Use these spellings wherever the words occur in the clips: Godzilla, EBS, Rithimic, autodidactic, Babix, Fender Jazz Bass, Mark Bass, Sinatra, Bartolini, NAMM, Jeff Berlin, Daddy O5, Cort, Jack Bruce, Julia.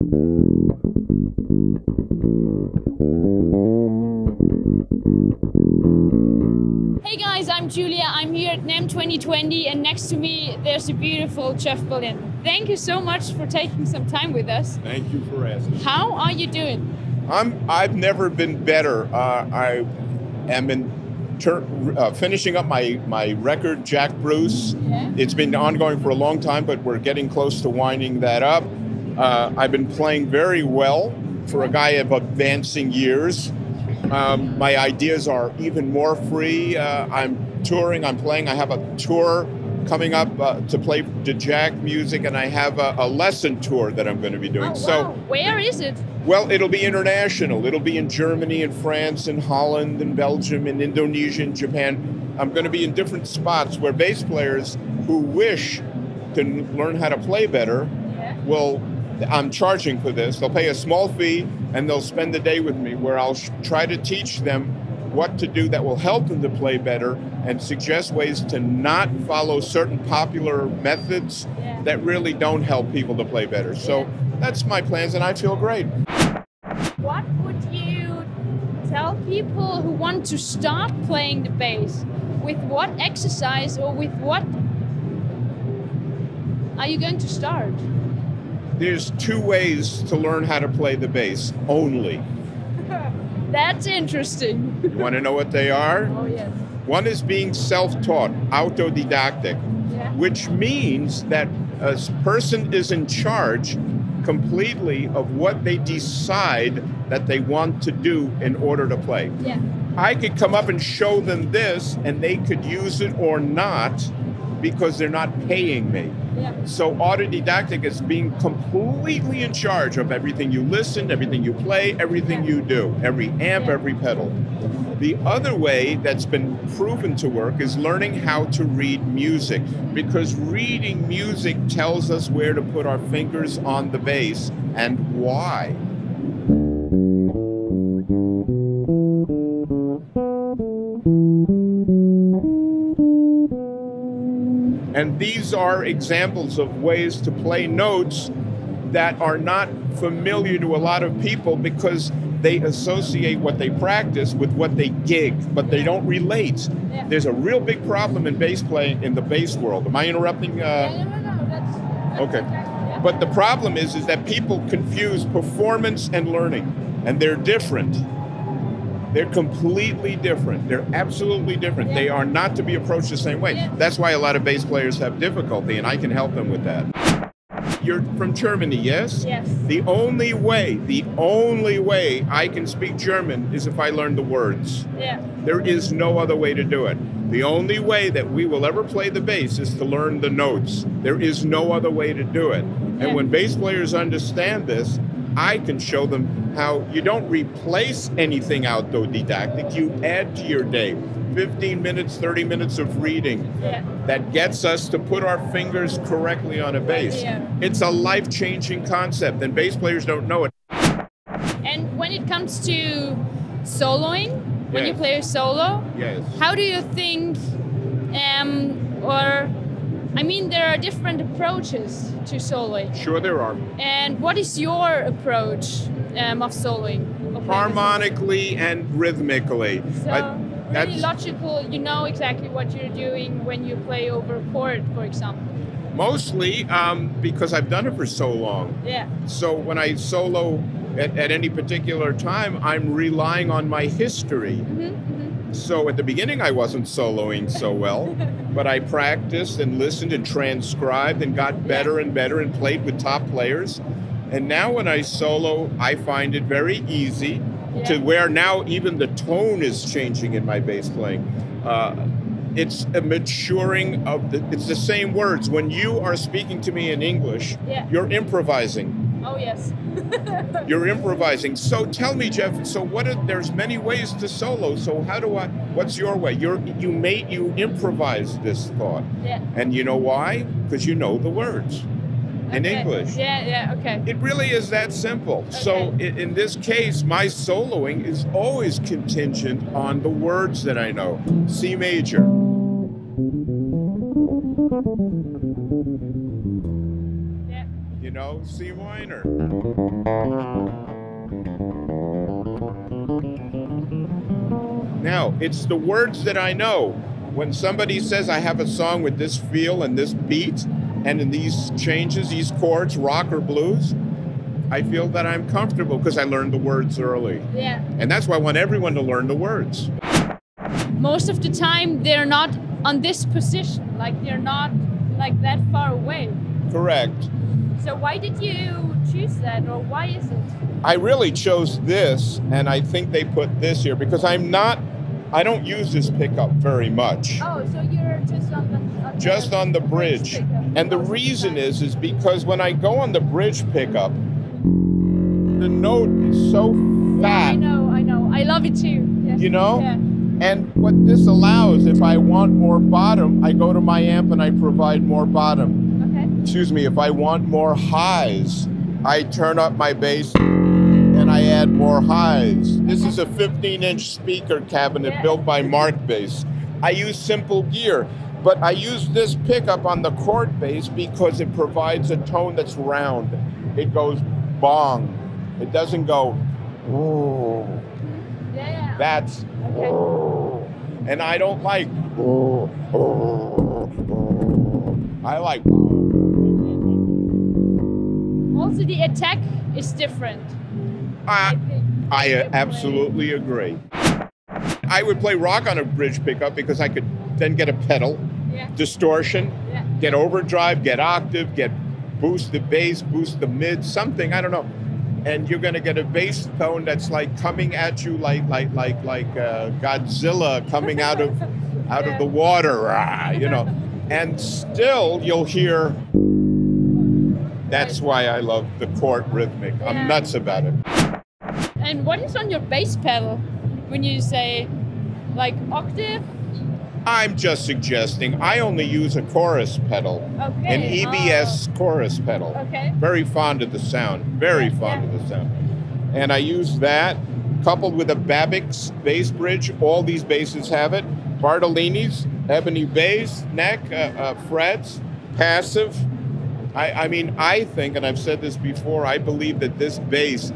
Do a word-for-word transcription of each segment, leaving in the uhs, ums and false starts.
Hey guys, I'm Julia. I'm here at NAMM twenty twenty, and next to me there's the beautiful Jeff Berlin. Thank you so much for taking some time with us. Thank you for asking. How are you doing? I'm. I've never been better. Uh, I am in ter- uh, finishing up my my record, Jack Bruce. Yeah. It's been ongoing for a long time, but we're getting close to winding that up. Uh, I've been playing very well for a guy of advancing years. Um, my ideas are even more free. Uh, I'm touring, I'm playing. I have a tour coming up uh, to play to Jack music, and I have a, a lesson tour that I'm going to be doing. Oh, wow. So, where is it? Well, it'll be international. It'll be in Germany and France and Holland and Belgium and Indonesia and Japan. I'm going to be in different spots where bass players who wish to learn how to play better yeah. will... I'm charging for this. They'll pay a small fee and they'll spend the day with me, where I'll sh- try to teach them what to do that will help them to play better and suggest ways to not follow certain popular methods yeah. that really don't help people to play better. So yeah. that's my plans, and I feel great. What would you tell people who want to start playing the bass? With what exercise or with what are you going to start? There's two ways to learn how to play the bass only. That's interesting. You want to know what they are? Oh, yes. One is being self-taught, autodidactic, yeah. which means that a person is in charge completely of what they decide that they want to do in order to play. Yeah. I could come up and show them this, and they could use it or not, because they're not paying me. Yeah. So autodidactic is being completely in charge of everything you listen, everything you play, everything yeah. you do, every amp, yeah. every pedal. The other way that's been proven to work is learning how to read music, because reading music tells us where to put our fingers on the bass and why. And these are examples of ways to play notes that are not familiar to a lot of people, because they associate what they practice with what they gig, but they don't relate. Yeah. There's a real big problem in bass playing in the bass world. Am I interrupting? Uh... Yeah, no, no, no. That's, that's okay. okay. Yeah. But the problem is, is that people confuse performance and learning, and they're different. They're completely different. They're absolutely different. Yeah. They are not to be approached the same way. Yeah. That's why a lot of bass players have difficulty, and I can help them with that. You're from Germany, yes? Yes. The only way, the only way I can speak German is if I learn the words. Yeah. There is no other way to do it. The only way that we will ever play the bass is to learn the notes. There is no other way to do it. And yeah. when bass players understand this, I can show them how you don't replace anything autodidactic. You add to your day fifteen minutes, thirty minutes of reading yeah. that gets us to put our fingers correctly on a bass. Yeah. It's a life-changing concept, and bass players don't know it. And when it comes to soloing, when yes. you play a solo, yes. how do you think, um, or... I mean, there are different approaches to soloing. Sure, there are. And what is your approach um, of soloing? Of Harmonically and rhythmically. So, I, really logical, you know exactly what you're doing when you play over a chord, for example. Mostly um, because I've done it for so long. Yeah. So when I solo at, at any particular time, I'm relying on my history. Mm-hmm. So at the beginning, I wasn't soloing so well, but I practiced and listened and transcribed and got better and better and played with top players. And now when I solo, I find it very easy yeah. to where now even the tone is changing in my bass playing. Uh, it's a maturing of the, it's the same words. When you are speaking to me in English, yeah. you're improvising. Oh, yes. You're improvising. So tell me, Jeff, so what are, there's many ways to solo. So how do I, what's your way? You're, you made, you improvised this thought. Yeah. And you know why? Because you know the words okay. in English. Yeah, yeah, okay. It really is that simple. Okay. So in, in this case, my soloing is always contingent on the words that I know. C major. no C minor. Now, it's the words that I know. When somebody says I have a song with this feel and this beat and in these changes, these chords, rock or blues, I feel that I'm comfortable because I learned the words early. Yeah. And that's why I want everyone to learn the words. Most of the time, they're not on this position. Like, they're not like that far away. Correct. So why did you choose that, or why is it? I really chose this, and I think they put this here because I'm not, I don't use this pickup very much. Oh, so you're just on the... On just the, on the bridge. And the reason the is, is because when I go on the bridge pickup, the note is so fat. Yeah, I know, I know. I love it too. Yeah. You know? Yeah. And what this allows, if I want more bottom, I go to my amp and I provide more bottom. Okay. Excuse me, if I want more highs, I turn up my bass and I add more highs. This is a fifteen inch speaker cabinet yeah. built by Mark Bass. I use simple gear, but I use this pickup on the Cort bass because it provides a tone that's round. It goes bong. It doesn't go, ooh. Yeah. That's, okay. Ooh. And I don't like, ooh, ooh. I like. Also, the attack is different. I, I, I absolutely agree. I would play rock on a bridge pickup because I could then get a pedal, yeah. distortion, yeah. get overdrive, get octave, get boost the bass, boost the mid, something, I don't know. And you're going to get a bass tone that's like coming at you like like like like uh, Godzilla coming out of out yeah. of the water, rah, you know. And still you'll hear. That's why I love the Cort Rithimic. Yeah. I'm nuts about it. And what is on your bass pedal when you say like octave? I'm just suggesting. I only use a chorus pedal, okay. an E B S oh. chorus pedal. Okay. Very fond of the sound, very yeah, fond yeah. of the sound. And I use that coupled with a Babix bass bridge. All these basses have it. Bartolini's, ebony bass, neck, uh, uh, frets, passive. I, I mean, I think, and I've said this before, I believe that this bass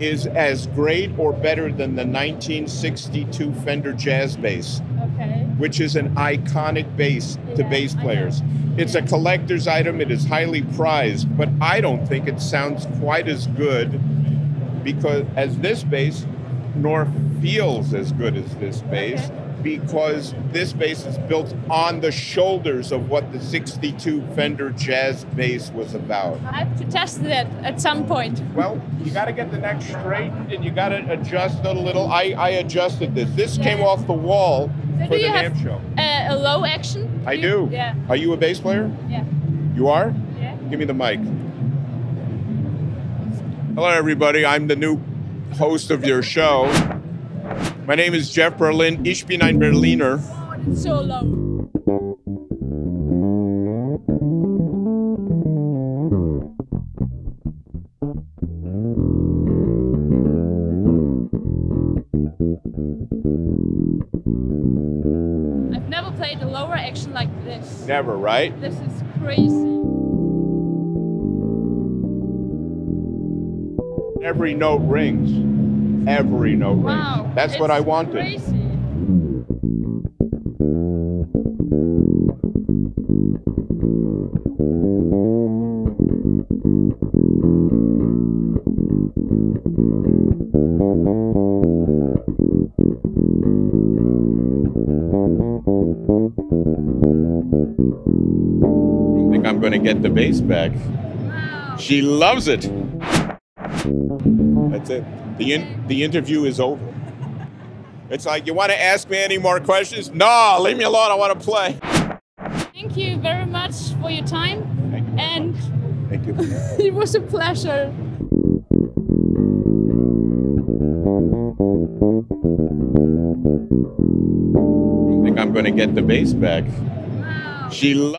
is as great or better than the nineteen sixty-two Fender Jazz Bass. Okay. Which is an iconic bass to yeah, bass players. It's a collector's item, it is highly prized, but I don't think it sounds quite as good because as this bass, nor feels as good as this bass, okay. because this bass is built on the shoulders of what the sixty-two Fender Jazz Bass was about. I have to test that at some point. Well, you gotta get the neck straightened and you gotta adjust it a little. I, I adjusted this. This yeah. came off the wall so for the NAMM show. Uh, a low action? I do. Yeah. Are you a bass player? Yeah. You are? Yeah. Give me the mic. Hello everybody, I'm the new host of your show. My name is Jeff Berlin. Ich bin ein Berliner. Oh, it's so low. I've never played a lower action like this. Never, right? This is crazy. Every note rings. Every note rings. Wow, that's what I wanted. Crazy. I don't think I'm going to get the bass back. Wow. She loves it. That's it. The in, the interview is over. It's like, you want to ask me any more questions? No, leave me alone. I want to play. Thank you very much for your time. Thank you. And thank you. It was a pleasure. I don't think I'm going to get the bass back. Wow. She.